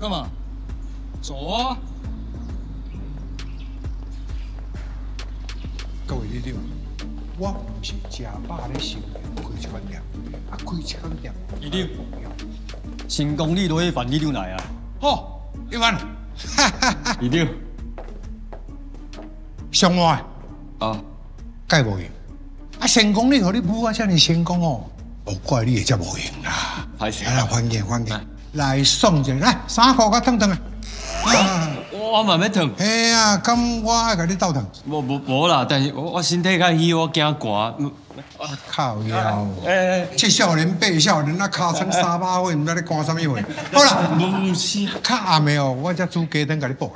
干嘛？走啊！各位你听，我不是食饱咧想的开餐店，啊开餐店一定成功你落去办，你就来啊！好，一万，哈哈哈！一定上万啊，介无用。啊，成功你互你母啊，遮尔成功哦，无怪你会遮无用啦。歹势，来还钱还钱。 来送者，来衫裤甲烫烫啊！我嘛要烫。嘿啊，咁我爱甲你斗烫。无啦，但是我身体较虚，我惊寒。靠腰！哎，七少年八少年，那尻川三百岁，唔知咧干啥物货。好啦，唔是。较暗的哦，我只煮鸡蛋甲你煲啦。